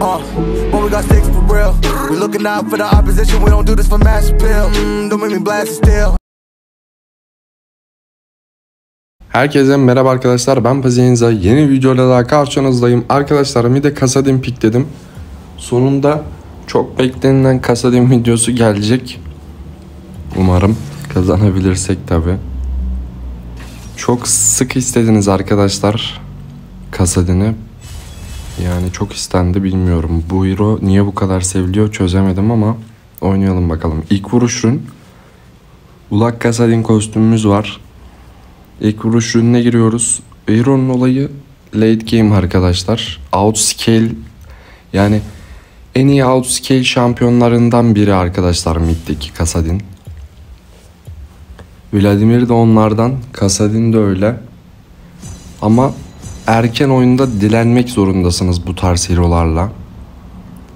But we got sticks for real. We looking out for the opposition. We don't do this for mass appeal. Don't make me blast it still. Herkese merhaba arkadaşlar, ben Pazienza. Yeni videoyla daha karşınızdayım. Arkadaşlarım bir de Kassadin pikledim. Sonunda çok beklenilen Kassadin videosu gelecek. Umarım kazanabilirsek tabi. Çok sık istediniz arkadaşlar Kassadin'i. Yani çok istendi, bilmiyorum. Bu hero niye bu kadar seviliyor çözemedim ama oynayalım bakalım. İlk vuruş rün. Ulak Kassadin kostümümüz var. İlk vuruş rününe giriyoruz. Hero'nun olayı late game arkadaşlar. Outscale, yani en iyi outscale şampiyonlarından biri arkadaşlar middeki Kassadin. Vladimir de onlardan, Kassadin de öyle. Ama erken oyunda dilenmek zorundasınız bu tarz hero'larla.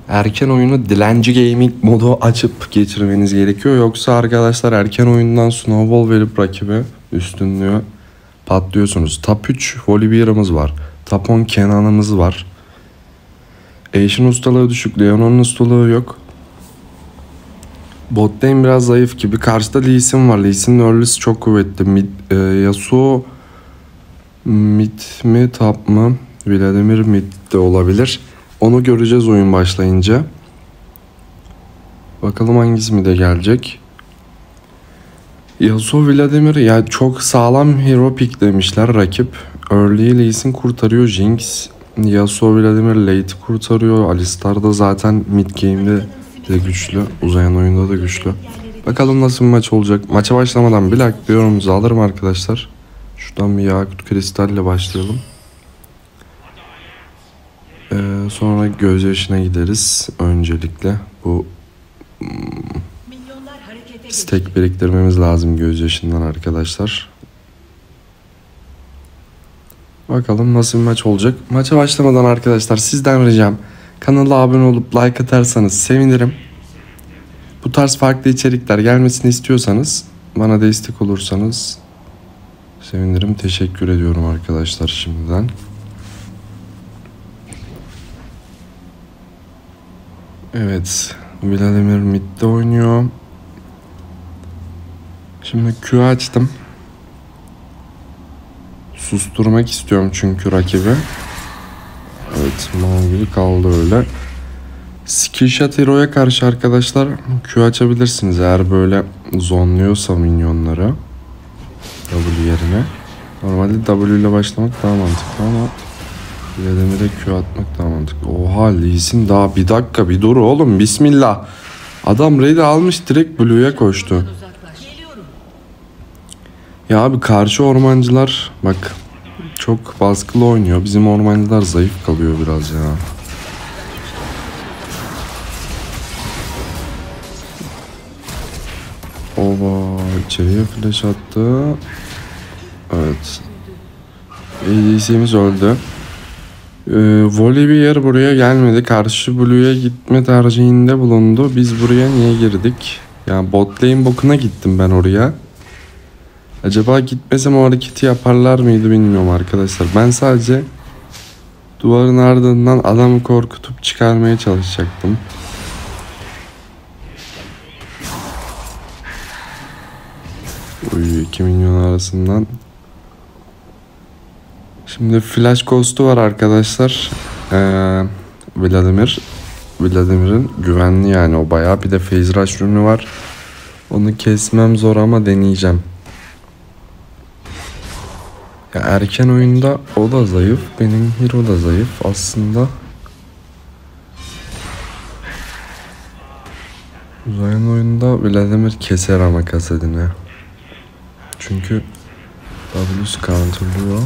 Erken oyunu dilenci gaming modu açıp geçirmeniz gerekiyor. Yoksa arkadaşlar erken oyundan snowball verip rakibe üstünlüğü patlıyorsunuz. Top 3 Volibear'ımız var. Top 10 Kenan'ımız var. Ashe'in ustalığı düşük. Leon'un ustalığı yok. Bot lane biraz zayıf gibi. Karşıda Lee Sin var. Lee Sin'in early'si çok kuvvetli. Yasuo mid mi top mu? Vladimir mid de olabilir. Onu göreceğiz oyun başlayınca. Bakalım hangisi mi de gelecek. Yasuo Vladimir ya, çok sağlam hero pick demişler rakip. Early Lee Sin kurtarıyor, Jinx. Yasuo Vladimir late kurtarıyor. Alistar da zaten mid game'de de güçlü. Uzayan oyunda da güçlü. Bakalım nasıl bir maç olacak. Maça başlamadan bir like bir yorumunuzu alırım arkadaşlar. Şuradan bir yakut kristalle başlayalım. Sonra gözyaşına gideriz. Öncelikle bu stek biriktirmemiz lazım gözyaşından arkadaşlar. Bakalım nasıl bir maç olacak. Maça başlamadan arkadaşlar sizden ricam, kanala abone olup like atarsanız sevinirim. Bu tarz farklı içerikler gelmesini istiyorsanız bana destek olursanız sevinirim. Teşekkür ediyorum arkadaşlar şimdiden. Evet, Vladimir mid'de oynuyor. Şimdi Q'yu açtım. Susturmak istiyorum çünkü rakibi. Evet, mal gibi kaldı öyle. Skill shot hero'ya karşı arkadaşlar Q açabilirsiniz eğer böyle zonluyorsa minyonlara. W yerine. Normalde W ile başlamak daha mantıklı ama Vladimir'e Q atmak daha mantıklı. Oha, Lee Sin daha bir dakika bir dur oğlum, bismillah. Adam raid'i almış, direkt Blue'ya koştu. Ya abi, karşı ormancılar bak çok baskılı oynuyor. Bizim ormancılar zayıf kalıyor biraz ya. Ova, içeriye flash attı. Evet. ADC'miz öldü. Volibear buraya gelmedi. Karşı Blue'ya gitme tercihinde bulundu. Biz buraya niye girdik? Yani bot lane bokuna gittim ben oraya. Acaba gitmesem o hareketi yaparlar mıydı bilmiyorum arkadaşlar. Ben sadece duvarın ardından adamı korkutup çıkarmaya çalışacaktım. Uy, 2 milyon arasından. Şimdi flash ghost'u var arkadaşlar. Vladimir'in güvenli, yani o bayağı. Bir de phase rush ürünü var. Onu kesmem zor ama deneyeceğim. Ya erken oyunda o da zayıf, benim hero da zayıf aslında. Uzayan oyunda Vladimir keser ama Kassadin'e. Çünkü W's counterlıyor.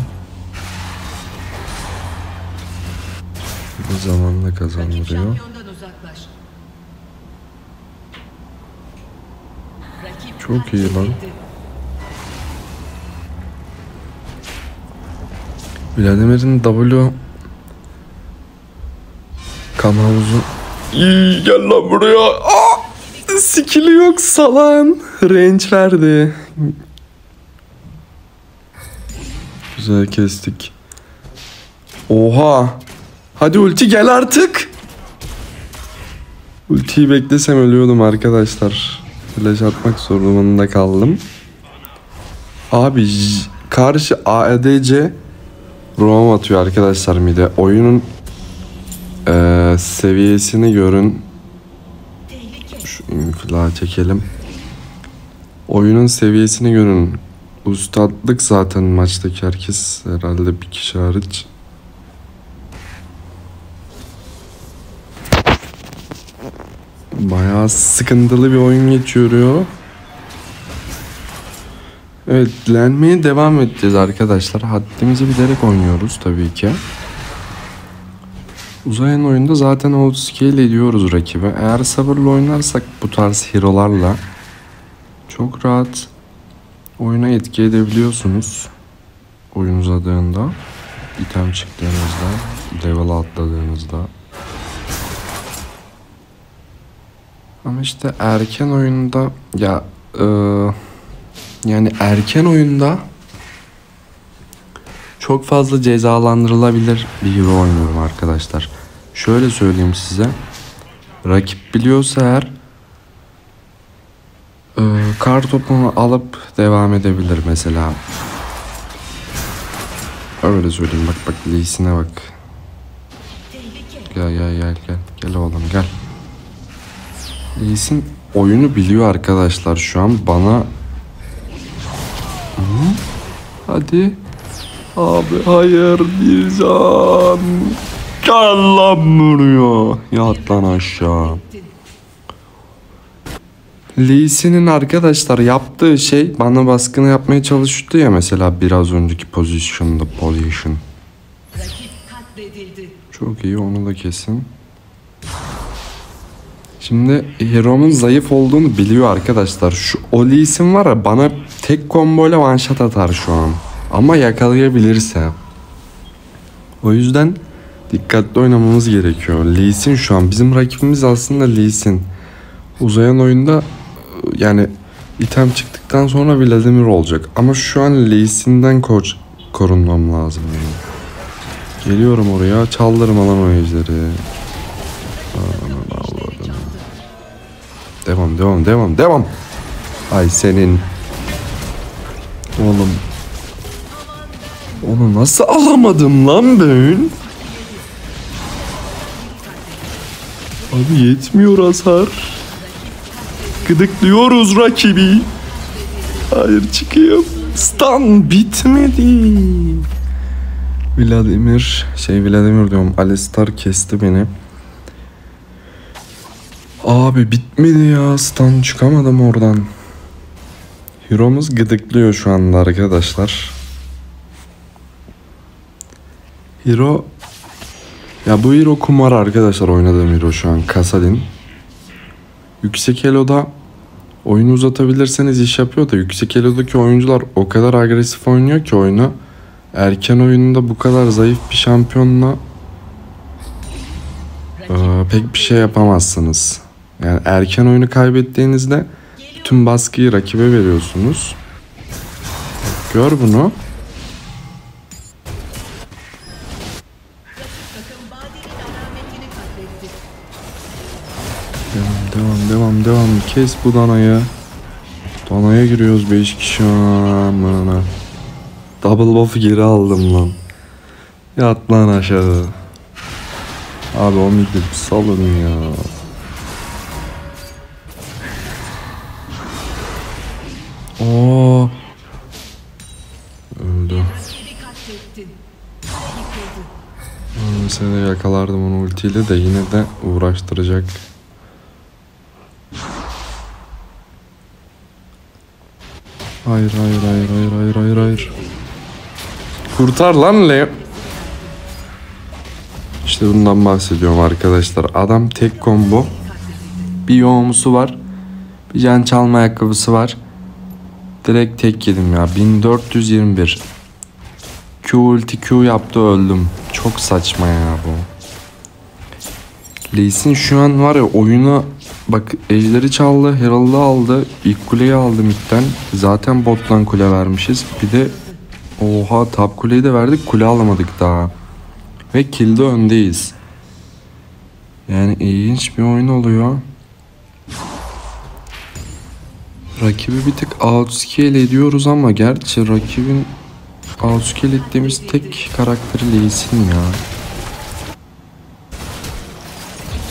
Bu zamanla kazandırıyor. Çok iyi lan. Vladimir'in W kan havuzu. İyi, gel lan buraya. Skill'i yok salan. Range verdi. Güzel kestik. Oha. Hadi ulti gel artık. Ultiyi beklesem ölüyordum arkadaşlar. Flash atmak zorunda kaldım. Abi karşı ADC roam atıyor arkadaşlar mide. Oyunun seviyesini görün. Şu inkılaba çekelim. Oyunun seviyesini görün. Ustadlık zaten maçtaki herkes. Herhalde bir kişi hariç. Bayağı sıkıntılı bir oyun geçiyor. Evet, dilenmeye devam edeceğiz arkadaşlar. Haddimizi bilerek oynuyoruz tabii ki. Uzayan oyunda zaten outscale ediyoruz rakibe. Eğer sabırlı oynarsak bu tarz hero'larla çok rahat oyuna etki edebiliyorsunuz. Oyun uzadığında, item çıktığınızda, level atladığınızda. Ama işte erken oyunda ya yani erken oyunda çok fazla cezalandırılabilir bir hero oynuyorum arkadaşlar. Şöyle söyleyeyim size. Rakip biliyorsa eğer kar topunu alıp devam edebilir mesela. Öyle söyleyeyim, bak bak Lee Sin'e bak. Gel gel gel gel. Gel oğlum gel. Lee Sin oyunu biliyor arkadaşlar şu an bana. Hadi. Abi hayır bir can. Gel lan vuruyor. Yat lan aşağı. Lee Sin'in arkadaşlar yaptığı şey bana baskını yapmaya çalıştı ya mesela biraz önceki pozisyonda Çok iyi, onu da kesin. Şimdi hero'mun zayıf olduğunu biliyor arkadaşlar. Şu o Lee Sin var ya, bana tek komboyla one shot atar şu an. Ama yakalayabilirse. O yüzden dikkatli oynamamız gerekiyor. Lee Sin şu an bizim rakibimiz aslında Lee Sin. Uzayan oyunda yani item çıktıktan sonra Vladimir olacak. Ama şu an Lee Sin'den korunmam lazım. Yani. Geliyorum oraya, çaldırma lan o ejderi. Devam devam devam devam. Ay senin. Oğlum. Onu nasıl alamadım lan ben? Abi yetmiyor hasar. Gıdıklıyoruz rakibi. Hayır çıkıyor. Stun bitmedi. Vladimir diyorum. Alistar kesti beni. Abi bitmedi ya. Stun çıkamadım oradan. Hero'muz gıdıklıyor şu anda arkadaşlar. Hero, ya bu hero kumar arkadaşlar, oynadığım hero şu an Kassadin. Yüksek elo'da oyunu uzatabilirseniz iş yapıyor da yüksek elo'daki oyuncular o kadar agresif oynuyor ki oyunu. Erken oyunda bu kadar zayıf bir şampiyonla pek bir şey yapamazsınız. Yani erken oyunu kaybettiğinizde bütün baskıyı rakibe veriyorsunuz. Gör bunu. Devam kes bu danayı. Danaya giriyoruz 5 kişi. Aman. Double buff'ı geri aldım lan. Yat lan aşağı. Abi o mid'i salın ya. Oo. Öldü. Seni yakalardım onu ultiyle de yine de uğraştıracak. Hayır. Kurtar lan Leo. İşte bundan bahsediyorum arkadaşlar. Adam tek combo. Bir yoğumusu var. Bir can çalma ayakkabısı var. Direkt tek yedim ya. 1421. Q ulti Q yaptı, öldüm. Çok saçma ya bu. Lee Sin şu an var ya oyunu. Bak ejderi çaldı, herald'ı aldı, ilk kuleyi aldı midden. Zaten bottan kule vermişiz. Bir de oha top kuleyi de verdik, kule alamadık daha. Ve kill'de öndeyiz. Yani ilginç bir oyun oluyor. Rakibi bir tık outscale ediyoruz ama gerçi rakibin outscale ettiğimiz tek karakteri Lee Sin ya.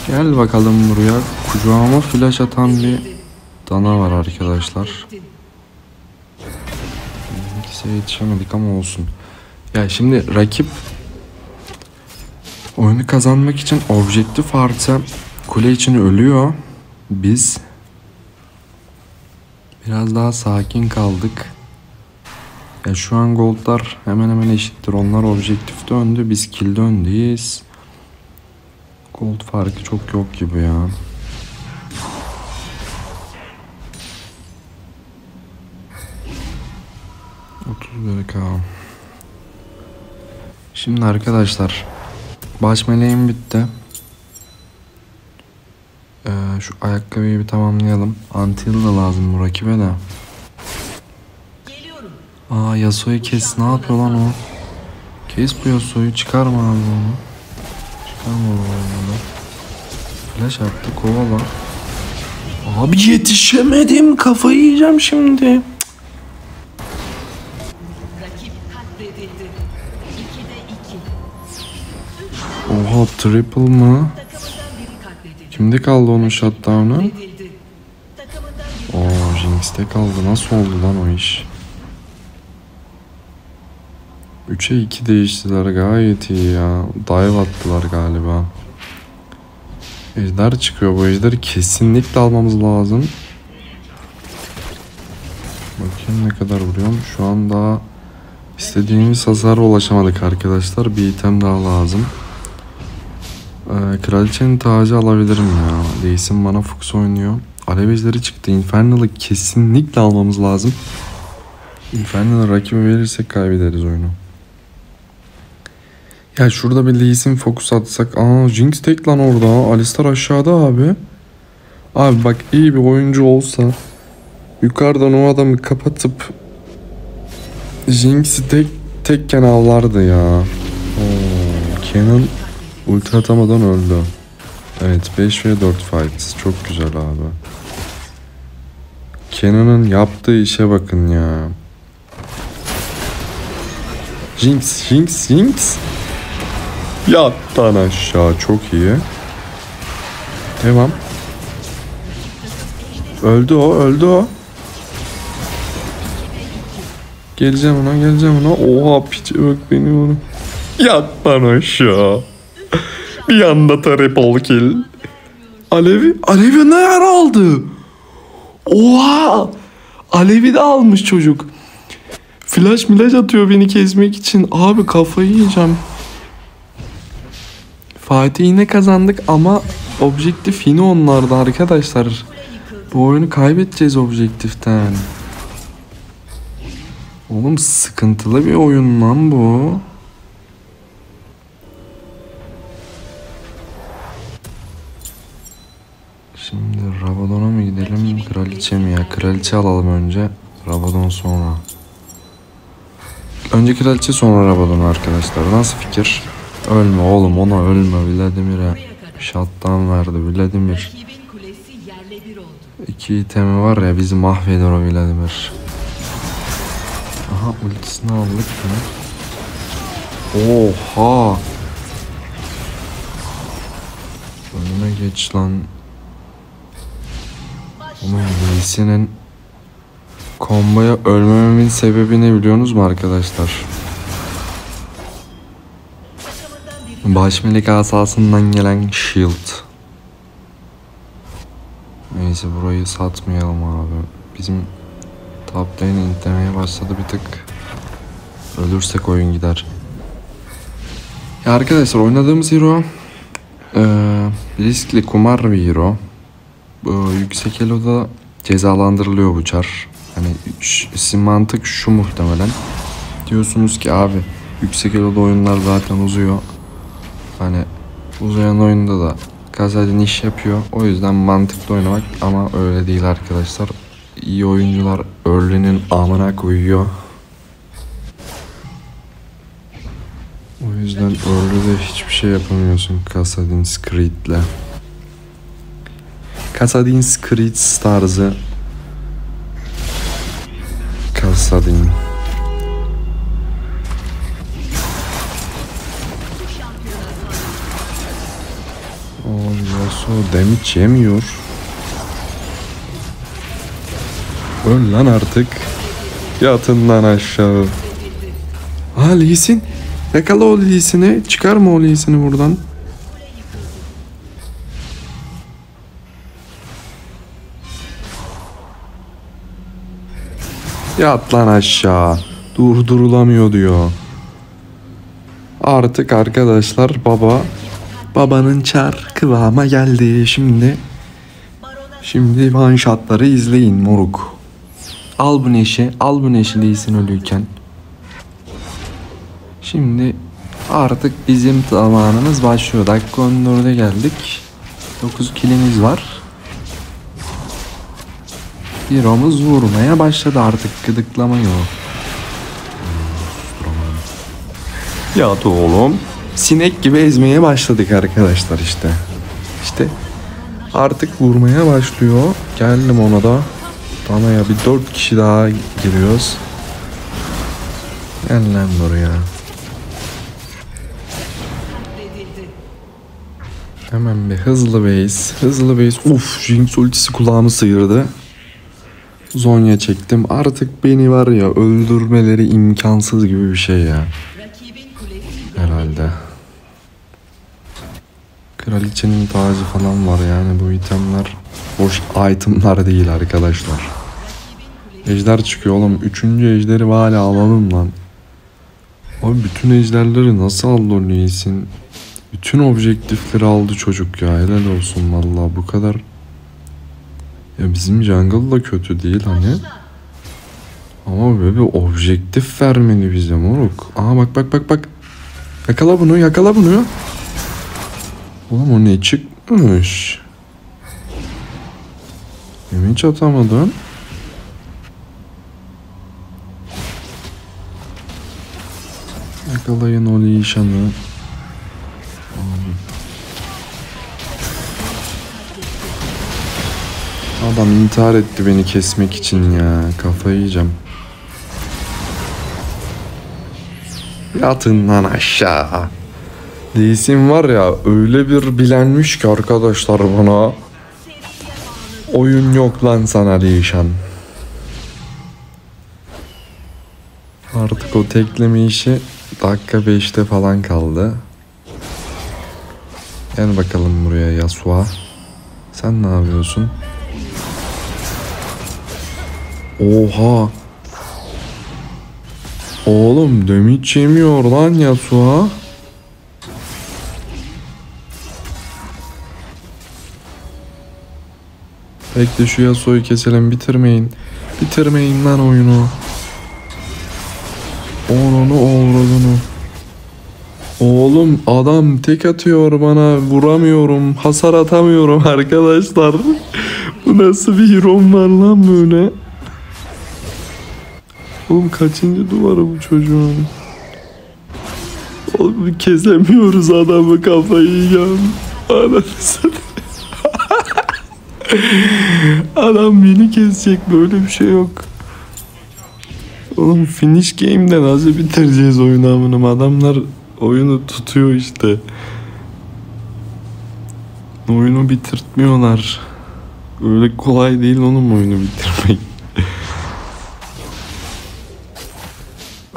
Gel bakalım buraya. Kucağıma flash atan bir dana var arkadaşlar. Kimseye yetişemedik ama olsun. Ya şimdi rakip oyunu kazanmak için objektif artı kule için ölüyor. Biz biraz daha sakin kaldık. Ya şu an goldlar hemen hemen eşittir. Onlar objektifte öndü, biz kill'de öndeyiz. Gold farkı çok yok gibi ya. Şimdi arkadaşlar baş meleğim bitti. Şu ayakkabıyı bir tamamlayalım. Antil da lazım bu rakibe de. Aa, Yasuo'yu kes. Ne yapıyor lan o? Kes bu Yasuo'yu. Çıkarma abi onu. Çıkarma onu. Flash attı. Kovala. Abi yetişemedim. Kafayı yiyeceğim şimdi. Oha, triple mı? Kimde kaldı onun shutdown'u? Ooo, Jinx'te kaldı. Nasıl oldu lan o iş? 3'e 2 değiştiler, gayet iyi ya. Dive attılar galiba. Ejder çıkıyor. Bu ejderi kesinlikle almamız lazım. Bakayım ne kadar vuruyorum. Şu an daha istediğimiz hasara ulaşamadık arkadaşlar. Bir item daha lazım. Kraliçenin tacı alabilirim ya. Değilsin bana Fuchs oynuyor. Alev ejderi çıktı. Infernal'ı kesinlikle almamız lazım. Infernal'ı rakibe verirsek kaybederiz oyunu. Ya şurada bir Lee Sin Focus atsak. Aa, Jinx tek lan orada. Alistar aşağıda abi. Abi bak, iyi bir oyuncu olsa yukarıdan o adamı kapatıp Jinx'i tekken avlardı ya. Kenan ulti atamadan öldü. Evet, 5 ve 4 fight. Çok güzel abi. Kenan'ın yaptığı işe bakın ya. Jinx, Jinx, Jinx. Yattan aşağı, çok iyi. Devam. Öldü o, öldü o. Geleceğim ona, geleceğim ona. Oha, piçe bak beni onu. Yattan aşağı. Bir anda triple kill. Alevi ne yer aldı? Oha! Alevi de almış çocuk. Flash milaş atıyor beni kesmek için. Abi kafayı yiyeceğim. Fatih yine kazandık ama objektif yine onlarda arkadaşlar. Bu oyunu kaybedeceğiz objektiften. Oğlum sıkıntılı bir oyun lan bu. Rabadon'a mı gidelim, kraliçe mi ya? Kraliçe alalım önce, Rabadon sonra. Önce kraliçe sonra Rabadon arkadaşlar. Nasıl fikir? Ölme oğlum, ona ölme. Vladimir'e shutdown verdi Vladimir. İki itemi var ya, bizi mahveder o Vladimir. Aha, ultisini aldık mı? Oha! Önüme geç lan. Ama Lee Sin'in komboya ölmememin sebebi ne biliyorsunuz mu arkadaşlar? Başmelik asasından gelen shield. Neyse, burayı satmayalım abi. Bizim top lane intlemeye başladı bir tık. Ölürsek oyun gider. Ya arkadaşlar, oynadığımız hero riskli, kumar bir hero. Yüksek eloda cezalandırılıyor bu çar. Hani mantık şu muhtemelen. Diyorsunuz ki abi yüksek eloda oyunlar zaten uzuyor. Hani uzayan oyunda da Kassadin iş yapıyor. O yüzden mantıklı oynamak, ama öyle değil arkadaşlar. İyi oyuncular early'nin amına koyuyor. O O yüzden orada da hiçbir şey yapamıyorsun Kassadin Screed'le. Kassadin Screed tarzı. Kassadin. Yasuo damage yemiyor. Öl lan artık. Yatın lan aşağı. Aa, Lee Sin. Yakala o Lee Sin'i. Çıkarma o Lee Sin'i buradan. Yat lan aşağı. Durdurulamıyor diyor. Artık arkadaşlar baba. Babanın çar kıvama geldi. Şimdi one shotları izleyin moruk. Al bu neşe. Al bu neşe Lee Sin ölüyken. Şimdi artık bizim zamanımız başlıyor. Dakika 14'e geldik. 9 kilimiz var. Hero'muz vurmaya başladı artık. Gıdıklamayı o. Yat oğlum. Sinek gibi ezmeye başladık arkadaşlar işte. İşte artık vurmaya başlıyor. Geldim ona da. Bana ya bir 4 kişi daha giriyoruz. Gel lan buraya. Hemen bir hızlı base. Uf, Jinx ultisi kulağımı sıyırdı. Zonya çektim. Artık beni var ya öldürmeleri imkansız gibi bir şey ya. Herhalde. Kraliçenin tacı falan var yani, bu itemler boş itemlar değil arkadaşlar. Ejder çıkıyor oğlum. 3. ejderi hala alalım lan. Abi bütün ejderleri nasıl aldı Lee Sin? Bütün objektifleri aldı çocuk ya, helal olsun vallahi bu kadar. Ya bizim jungle da kötü değil hani. Ama böyle bir objektif vermeli bize moruk. Aa bak. Yakala bunu. Oğlum o ne çıkmış? Hiç atamadım. Yakalayın o Lee'yi. Adam intihar etti beni kesmek için ya. Kafayı yiyeceğim. Yatın lan aşağı. Lee Sin var ya öyle bir bilenmiş ki arkadaşlar buna. Oyun yok lan sana değişen. Artık o tekleme işi dakika 5'te falan kaldı. Gel bakalım buraya Yasuo. Sen ne yapıyorsun? Oha. Oğlum damage yemiyor lan Yasuo. Bekle şu Yasuo'yu keselim, bitirmeyin. Bitirmeyin lan oyunu. Oğlunu. Oğlum adam tek atıyor bana, vuramıyorum, hasar atamıyorum arkadaşlar. Bu nasıl bir hero'm var lan böyle? Oğlum kaçıncı duvarı bu çocuğun? Oğlum kesemiyoruz adamı, kafayı yiyeceğim. Adam beni kesecek, böyle bir şey yok. Oğlum finish game'de nasıl bitireceğiz oyunu amınım? Adamlar oyunu tutuyor işte. Oyunu bitirtmiyorlar. Öyle kolay değil onun oyunu bitirmek.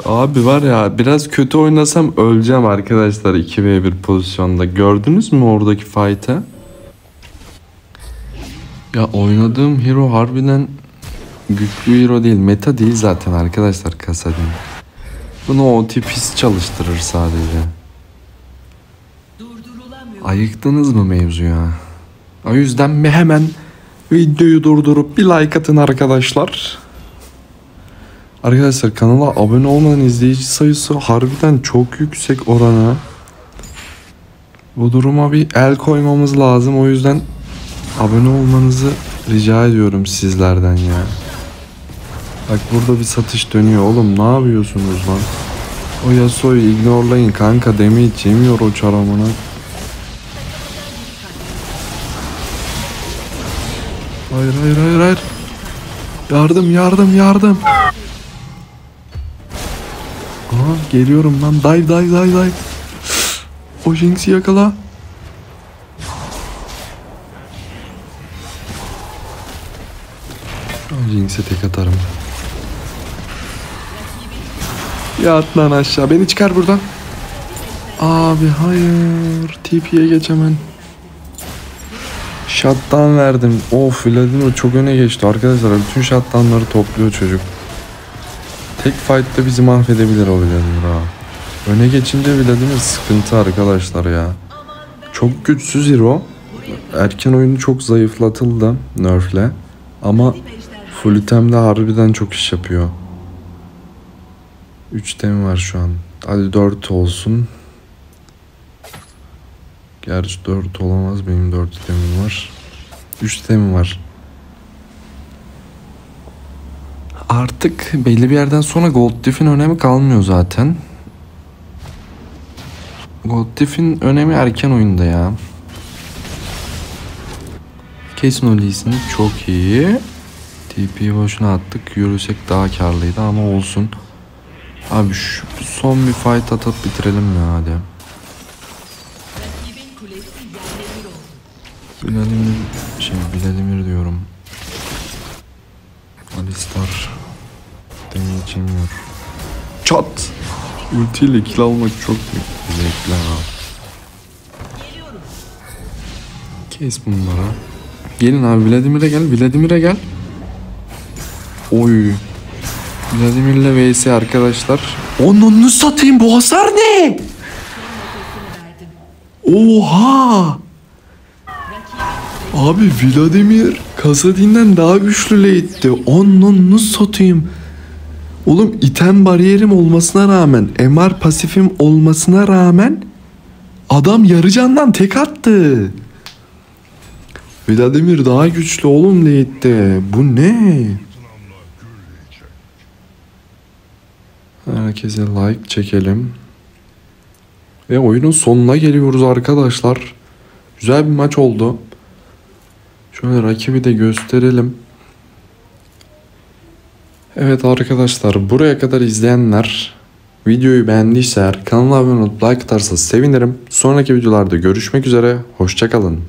Abi var ya biraz kötü oynasam öleceğim arkadaşlar 2v1 pozisyonda. Gördünüz mü oradaki fight'ı? Ya oynadığım hero harbiden güçlü hero değil. Meta değil zaten arkadaşlar Kassadin. Bunu o tipis çalıştırır sadece. Ayıktınız mı mevzuya? O yüzden bir hemen videoyu durdurup bir like atın arkadaşlar. Arkadaşlar kanala abone olmayan izleyici sayısı harbiden çok yüksek orana. Bu duruma bir el koymamız lazım. O yüzden abone olmanızı rica ediyorum sizlerden ya. Bak burada bir satış dönüyor oğlum, ne yapıyorsunuz lan? O Yasuo'yu ignorlayın kanka, damage yemiyor o çaramına. Hayır hayır hayır hayır. Yardım yardım yardım. Aha geliyorum lan, dive. O Jinx'i yakala. O Jinx'e tek atarım. Ya at lan aşağı, beni çıkar buradan. Abi hayır, TP'ye geç hemen. Shutdown verdim. Of, Vladimir çok öne geçti arkadaşlar. Bütün shutdownları topluyor çocuk. Tek fight'ta bizi mahvedebilir o Vladimir ha. Öne geçince Vladimir sıkıntı arkadaşlar ya. Çok güçsüz hero. Erken oyunu çok zayıflatıldı nerf'le. Ama full item'de harbiden çok iş yapıyor. 3 item var şu an. Hadi 4 olsun. Gerçi 4 olamaz, benim 4 itemim var. 3 itemim var. Artık belli bir yerden sonra Gold Diff'in önemi kalmıyor zaten. Gold Diff'in önemi erken oyunda ya. Kesin o Lee Sin çok iyi. TP'yi boşuna attık. Yürüsek daha karlıydı ama olsun. Abi şu son bir fight atıp bitirelim mi hadi. Vladimir diyorum. Alistar demin içemiyor. Çat! Ultiyle kill almak çok büyük zevkli ha. Kes bunlara. Gelin abi, Vladimir'e gel. Oy. Vladimir'le vs arkadaşlar. Onunu satayım, bu hasar ne? Oha! Abi Vladimir Kassadin'den daha güçlü late'ti. Onunu satayım. Oğlum item bariyerim olmasına rağmen, MR pasifim olmasına rağmen adam yarı candan tek attı. Vladimir daha güçlü oğlum late'te. Bu ne? Herkese like çekelim. Ve oyunun sonuna geliyoruz arkadaşlar. Güzel bir maç oldu. Şöyle rakibi de gösterelim. Evet arkadaşlar, buraya kadar izleyenler videoyu beğendiyse, kanala abone olup like atarsa sevinirim. Sonraki videolarda görüşmek üzere. Hoşça kalın.